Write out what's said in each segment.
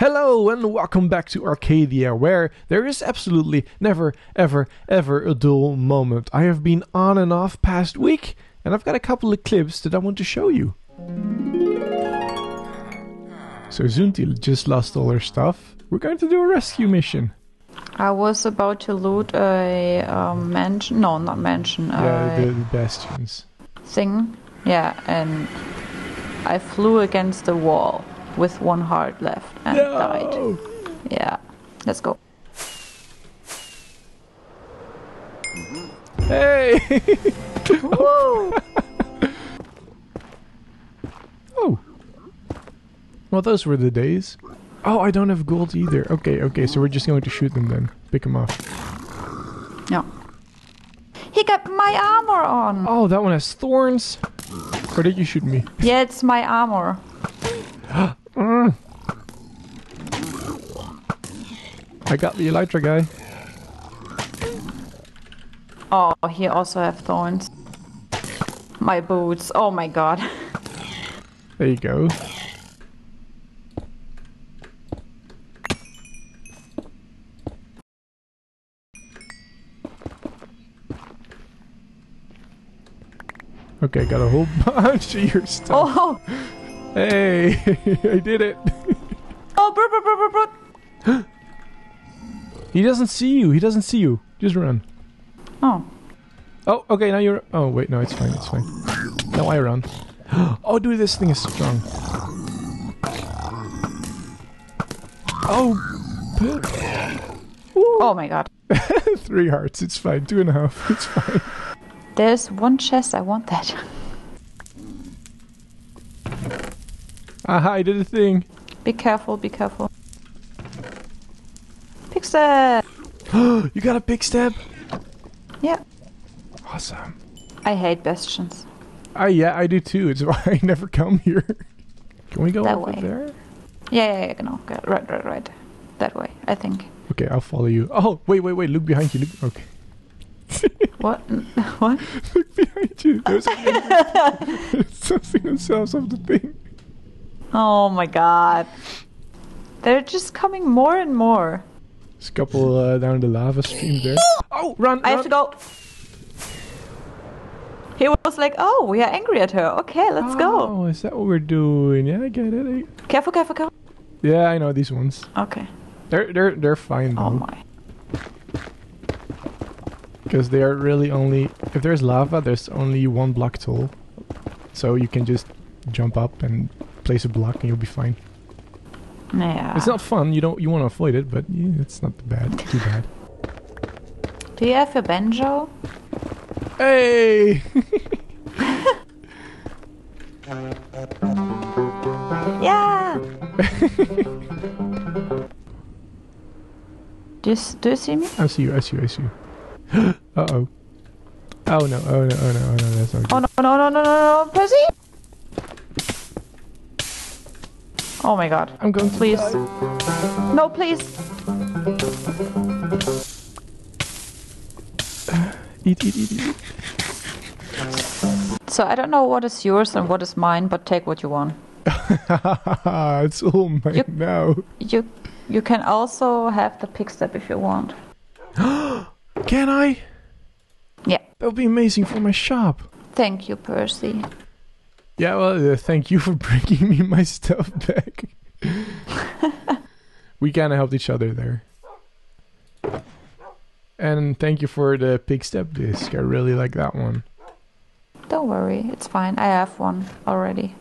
Hello and welcome back to Arcadia, where there is absolutely never, ever, ever a dull moment. I have been on and off past week, and I've got a couple of clips that I want to show you. So Zunti just lost all her stuff. We're going to do a rescue mission. I was about to loot a mansion, no, not mansion. Yeah, the bastions. Thing, yeah, and I flew against the wall. With one heart left and died. Yeah, let's go. Hey! Whoa! Oh. Well, those were the days. Oh, I don't have gold either. Okay, okay, so we're just going to shoot them then. Pick them off. No. He got my armor on! Oh, that one has thorns. Or did you shoot me? Yeah, it's my armor. I got the Elytra guy. Oh, he also have thorns. My boots. Oh my god. There you go. Okay, got a whole bunch of your stuff. Oh. Hey, I did it. Oh, bro. He doesn't see you. He doesn't see you. Just run. Oh. Oh, okay. Now you're. Oh, wait. No, it's fine. It's fine. Now I run. Oh, dude, this thing is strong. Oh. Ooh. Oh my god. 3 hearts. It's fine. 2.5. It's fine. There's one chest. I want that. Aha, I did a thing. Be careful, be careful. Big step! You got a big step? Yeah. Awesome. I hate bastions. Yeah, I do too. It's why I never come here. Can we go that way? There? Yeah, no. Go. Right. That way, I think. Okay, I'll follow you. Oh, wait. Look behind you. Look. Okay. What? What? Look behind you. There's something that sells off the thing. Oh my god. They're just coming more and more. There's a couple down the lava stream there. Oh, run! I have to go. He was like, oh, we are angry at her. Okay, let's go. Oh, is that what we're doing? Yeah, I get it. Careful. Yeah, I know these ones. Okay. They're fine though. Oh my. Because they are really only... If there's lava, there's only 1 block tall. So you can just jump up and... place a block and you'll be fine. Yeah. It's not fun. You want to avoid it, but yeah, it's not bad. Too bad. Do you have a banjo? Hey! Yeah. Do you see me? I see you. Uh oh. Oh no, that's not good. Oh no, Percy! Oh my god. I'm going to please. Die. No, please. Eat. So I don't know what is yours and what is mine, but take what you want. It's all mine now. You can also have the pig step if you want. Can I? Yeah. That would be amazing for my shop. Thank you, Percy. Yeah, well, thank you for bringing me my stuff back. We kind of helped each other there. And thank you for the pig step disc. I really like that one. Don't worry, it's fine. I have one already.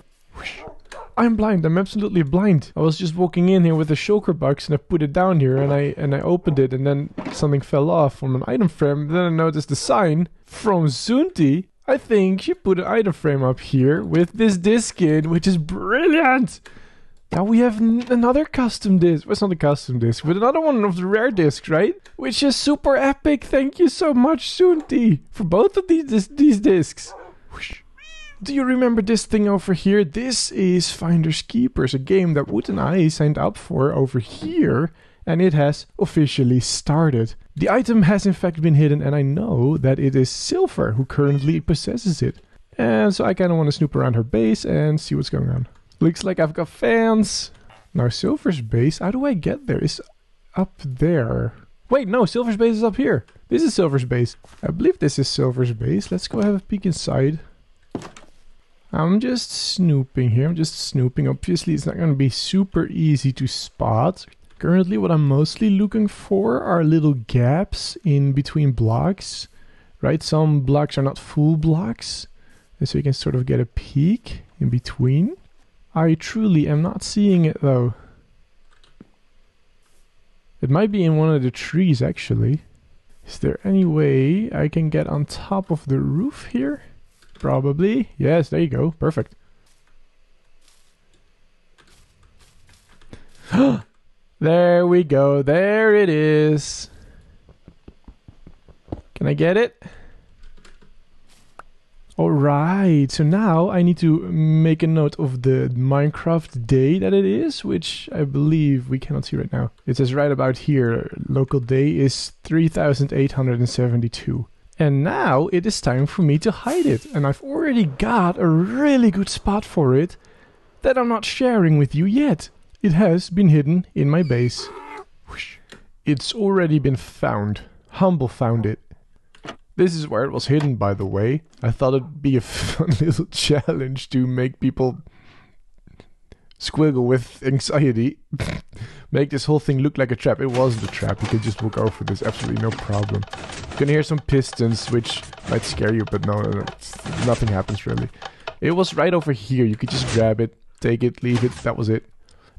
I'm blind. I'm absolutely blind. I was just walking in here with a shulker box and I put it down here and I opened it and then something fell off from an item frame. Then I noticed the sign from Zunti. I think she put an item frame up here with this disc in, which is brilliant! Now we have another custom disc. Well, it's not a custom disc, but another one of the rare discs, right? Which is super epic. Thank you so much, Zunti, for both of these discs. Whoosh. Do you remember this thing over here? This is Finders Keepers, a game that Wood and I signed up for over here. And it has officially started. The item has in fact been hidden and I know that it is Silver who currently possesses it. And so I kind of want to snoop around her base and see what's going on. Looks like I've got fans. Now, Silver's base, how do I get there? It's up there. Wait, no, Silver's base is up here. This is Silver's base. I believe this is Silver's base. Let's go have a peek inside. I'm just snooping here. I'm just snooping. Obviously, it's not going to be super easy to spot. Currently, what I'm mostly looking for are little gaps in between blocks, right? Some blocks are not full blocks, and so you can sort of get a peek in between. I truly am not seeing it, though. It might be in one of the trees, actually. Is there any way I can get on top of the roof here? Probably. Yes, there you go. Perfect. There we go. There it is. Can I get it? All right. So now I need to make a note of the Minecraft day that it is, which I believe we cannot see right now. It says right about here, local day is 3,872. And now it is time for me to hide it. And I've already got a really good spot for it that I'm not sharing with you yet. It has been hidden in my base. Whoosh. It's already been found. Humble found it. This is where it was hidden, by the way. I thought it'd be a fun little challenge to make people squiggle with anxiety. Make this whole thing look like a trap. It wasn't a trap. You could just walk over this. Absolutely no problem. You can hear some pistons, which might scare you, but no, nothing happens really. It was right over here. You could just grab it, take it, leave it. That was it.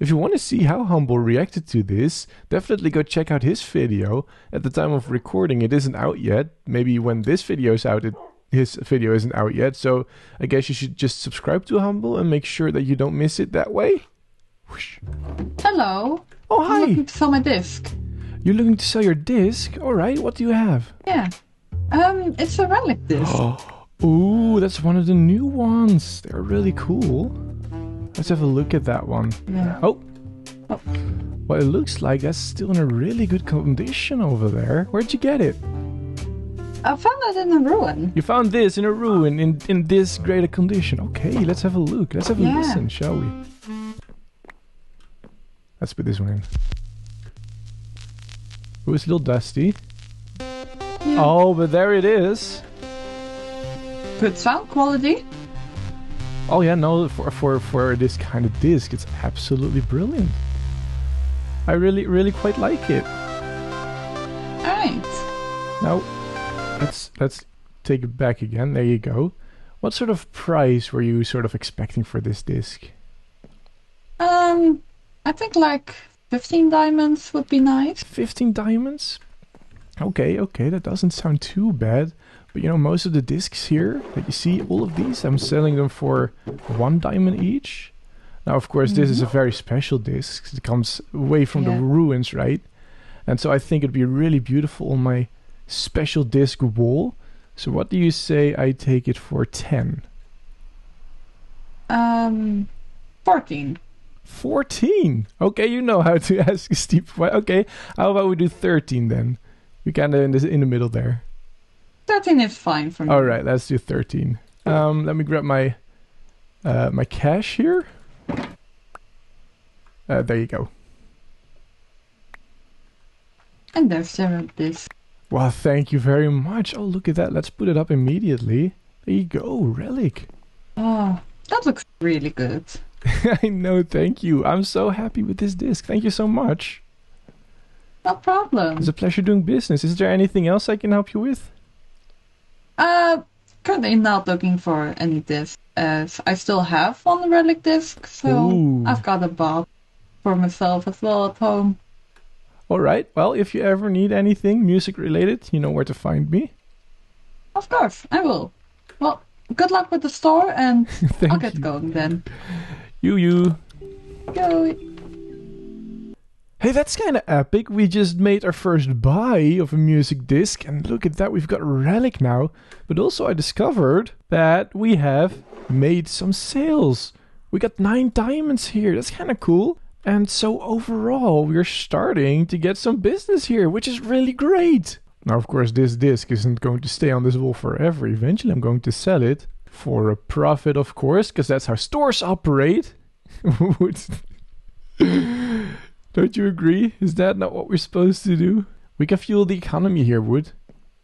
If you want to see how Humble reacted to this, definitely go check out his video. At the time of recording, it isn't out yet. Maybe when this video is out, his video isn't out yet. So I guess you should just subscribe to Humble and make sure that you don't miss it that way. Whoosh. Hello. Oh, hi. I'm looking to sell my disc. You're looking to sell your disc? All right. What do you have? Yeah. It's a relic disc. Ooh, that's one of the new ones. They're really cool. Let's have a look at that one. Yeah. Oh! Well, it looks like that's still in a really good condition over there. Where'd you get it? I found it in a ruin. You found this in a ruin, in this greater condition. Okay, let's have a look. Let's have a listen, shall we? Let's put this one in. Ooh, it's a little dusty. Yeah. Oh, but there it is. Good sound quality. Oh yeah, no, for this kind of disc, it's absolutely brilliant. I really quite like it. Alright. Now, let's take it back again. There you go. What sort of price were you sort of expecting for this disc? I think like 15 diamonds would be nice. 15 diamonds? Okay, that doesn't sound too bad. But you know, most of the discs here that you see, all of these, I'm selling them for 1 diamond each. Now, of course, this is a very special disc. It comes away from the ruins, right? And so I think it'd be really beautiful on my special disc wall. So what do you say I take it for 10? 14. 14? Okay, you know how to ask Steve. Okay, how about we do 13 then? We're kind of in the middle there. 13 is fine for me. All right, let's do 13. Let me grab my my cash here. There you go. And there's this. Wow, thank you very much. Oh, look at that. Let's put it up immediately. There you go, relic. Oh, that looks really good. I know, thank you. I'm so happy with this disc. Thank you so much. No problem. It's a pleasure doing business. Is there anything else I can help you with? Currently not looking for any disc, as I still have one relic disc, so Ooh. I've got a box for myself as well at home. Alright, well, if you ever need anything music-related, you know where to find me. Of course, I will. Well, good luck with the store, and I'll get going then. Go. Hey, that's kind of epic. We just made our first buy of a music disc, and look at that, we've got a relic now. But also I discovered that we have made some sales. We got 9 diamonds here. That's kind of cool. And so overall, we're starting to get some business here, which is really great. Now, of course, this disc isn't going to stay on this wall forever. Eventually, I'm going to sell it for a profit, of course, because that's how stores operate. Don't you agree? Is that not what we're supposed to do? We can fuel the economy here, Wood.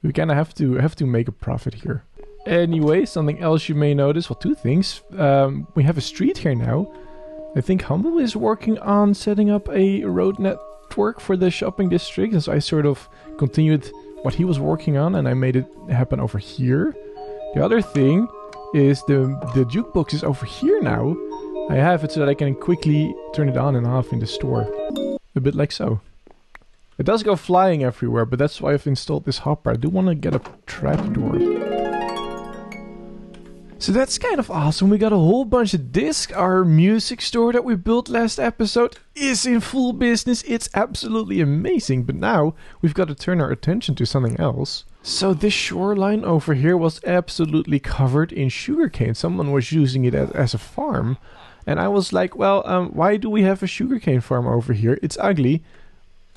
We kind of have to make a profit here. Anyway, something else you may notice. Well, two things. We have a street here now. I think Humble is working on setting up a road network for the shopping district. And so I sort of continued what he was working on and I made it happen over here. The other thing is the jukebox is over here now. I have it so that I can quickly turn it on and off in the store. A bit like so. It does go flying everywhere, but that's why I've installed this hopper. I do want to get a trapdoor. So that's kind of awesome. We got a whole bunch of discs. Our music store that we built last episode is in full business. It's absolutely amazing. But now we've got to turn our attention to something else. So this shoreline over here was absolutely covered in sugarcane. Someone was using it as a farm. And I was like, well, why do we have a sugarcane farm over here? It's ugly.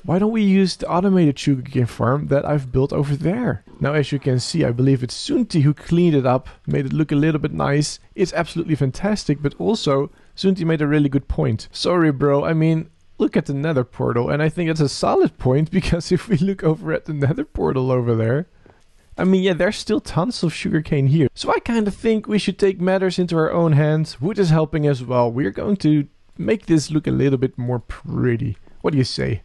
Why don't we use the automated sugarcane farm that I've built over there? Now, as you can see, I believe it's Zunti who cleaned it up, made it look a little bit nice. It's absolutely fantastic, but also Zunti made a really good point. Sorry, bro. I mean, look at the Nether portal, and I think it's a solid point, because if we look over at the Nether portal over there, I mean, yeah, there's still tons of sugarcane here. So I kind of think we should take matters into our own hands. Wood is helping as well. We're going to make this look a little bit more pretty. What do you say?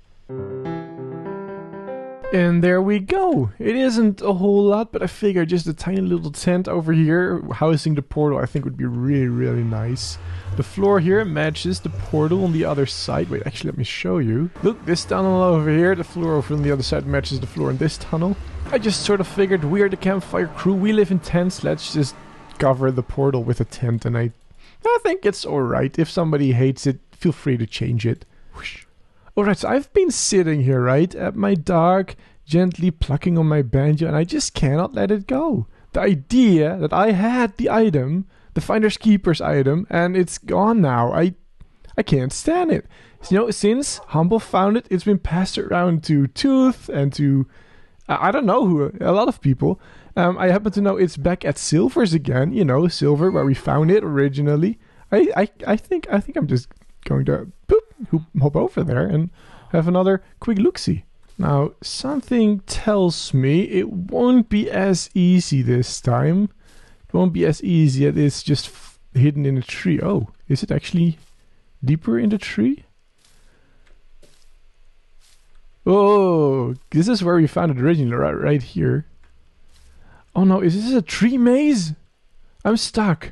And there we go. It isn't a whole lot, but I figure just a tiny little tent over here housing the portal I think would be really, really nice. The floor here matches the portal on the other side. Wait, actually, let me show you. Look, this tunnel over here, the floor over on the other side matches the floor in this tunnel. I just sort of figured we are the campfire crew. We live in tents. Let's just cover the portal with a tent, and I think it's alright. If somebody hates it, feel free to change it. Whoosh. Alright, so I've been sitting here, right, at my dark, gently plucking on my banjo, and I just cannot let it go. The idea that I had the item, the Finders Keepers item, and it's gone now. I can't stand it. You know, since Humble found it, it's been passed around to Tooth and to, I don't know who, a lot of people. I happen to know it's back at Silver's again, you know, Silver, where we found it originally. I think I'm just going to hop over there and have another quick look-see. Now, something tells me it won't be as easy this time. It won't be as easy as it's just hidden in a tree. Oh, is it actually deeper in the tree? Oh, this is where we found it originally, right here. Oh no, is this a tree maze? I'm stuck.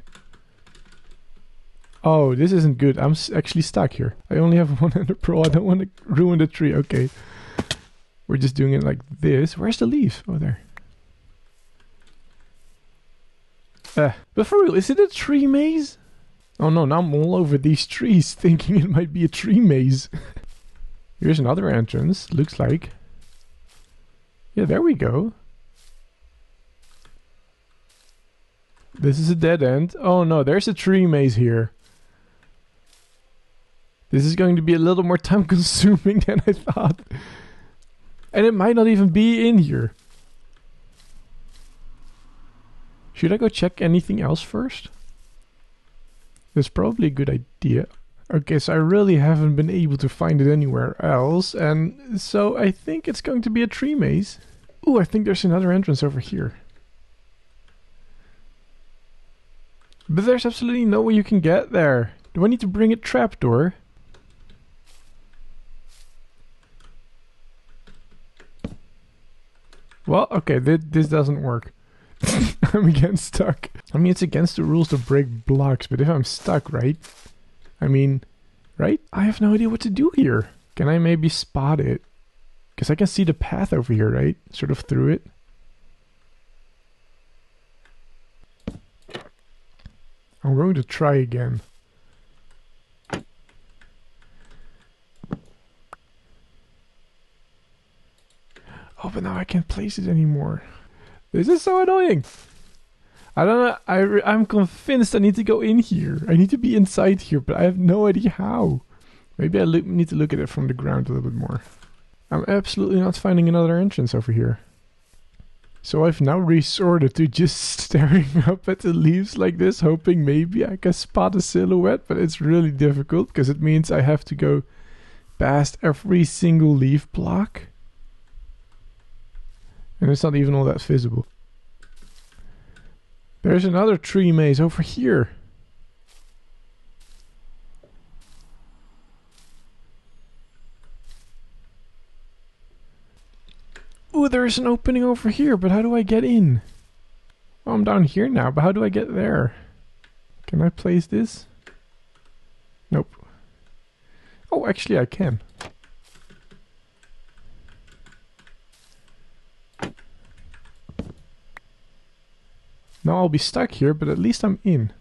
Oh, this isn't good. I'm actually stuck here. I only have one ender pearl. I don't want to ruin the tree. Okay. We're just doing it like this. Where's the leaf? Oh, there. But for real, is it a tree maze? Oh no, now I'm all over these trees thinking it might be a tree maze. Here's another entrance, looks like. Yeah, there we go. This is a dead end. Oh no, there's a tree maze here. This is going to be a little more time consuming than I thought. And it might not even be in here. Should I go check anything else first? That's probably a good idea. Okay, so I really haven't been able to find it anywhere else. And so I think it's going to be a tree maze. Ooh, I think there's another entrance over here. But there's absolutely no way you can get there. Do I need to bring a trapdoor? Well, okay, this doesn't work. I'm again stuck. I mean, it's against the rules to break blocks, but if I'm stuck, right? I mean, right? I have no idea what to do here. Can I maybe spot it? Because I can see the path over here, right? Sort of through it. I'm going to try again. Oh, but now I can't place it anymore. This is so annoying. I don't know. I'm convinced I need to go in here. I need to be inside here, but I have no idea how. Maybe I need to look at it from the ground a little bit more. I'm absolutely not finding another entrance over here. So I've now resorted to just staring up at the leaves like this, hoping maybe I can spot a silhouette, but it's really difficult because it means I have to go past every single leaf block. And it's not even all that visible. There's another tree maze over here. Ooh, there's an opening over here, but how do I get in? Well, I'm down here now, but how do I get there? Can I place this? Nope. Oh, actually I can. Now I'll be stuck here, but at least I'm in.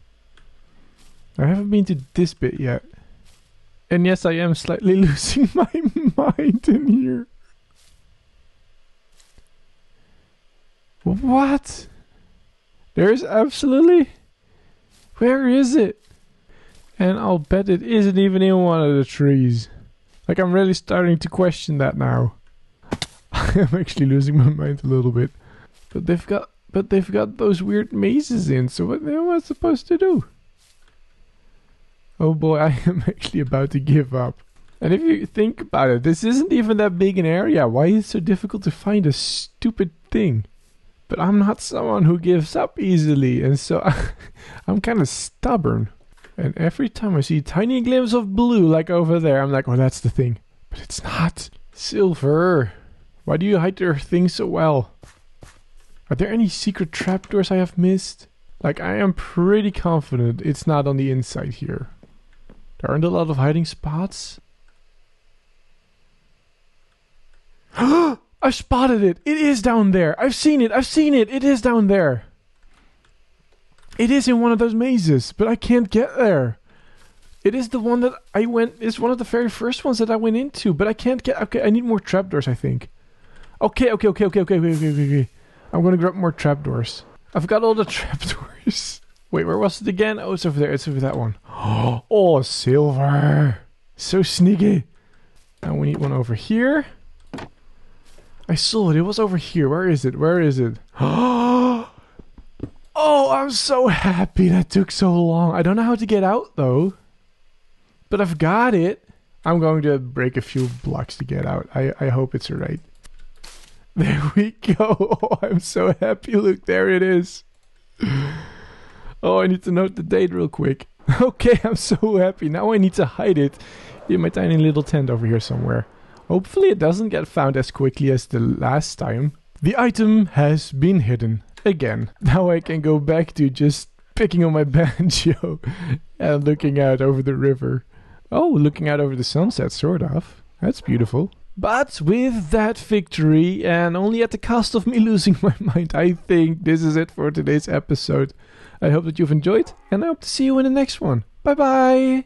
I haven't been to this bit yet. And yes, I am slightly losing my mind in here. What? There's absolutely... Where is it? And I'll bet it isn't even in one of the trees. Like, I'm really starting to question that now. I'm actually losing my mind a little bit. But they've got those weird mazes in, so what am I supposed to do? Oh boy, I am actually about to give up. And if you think about it, this isn't even that big an area. Why is it so difficult to find a stupid thing? But I'm not someone who gives up easily, and so I'm kind of stubborn. And every time I see a tiny glimpse of blue like over there, I'm like, oh, that's the thing. But it's not. Silver, why do you hide your things so well? Are there any secret trapdoors I have missed? Like, I am pretty confident it's not on the inside here. There aren't a lot of hiding spots. I've spotted it! It is down there! I've seen it! I've seen it! It is down there! It is in one of those mazes, but I can't get there. It is the one that I went... It's one of the very first ones that I went into, but I can't get... Okay, I need more trapdoors, I think. Okay. I'm gonna grab more trapdoors. I've got all the trapdoors. Wait, where was it again? Oh, it's over there. It's over that one. Oh, Silver! So sneaky! Now we need one over here. I saw it. It was over here. Where is it? Where is it? Oh, I'm so happy that took so long. I don't know how to get out though. But I've got it. I'm going to break a few blocks to get out. I hope it's all right. There we go. Oh, I'm so happy. Look, there it is. Oh, I need to note the date real quick. Okay, I'm so happy. Now I need to hide it in my tiny little tent over here somewhere. Hopefully it doesn't get found as quickly as the last time. The item has been hidden again. Now I can go back to just picking on my banjo and looking out over the river. Oh, looking out over the sunset, sort of. That's beautiful. But with that victory, and only at the cost of me losing my mind, I think this is it for today's episode. I hope that you've enjoyed, and I hope to see you in the next one. Bye bye!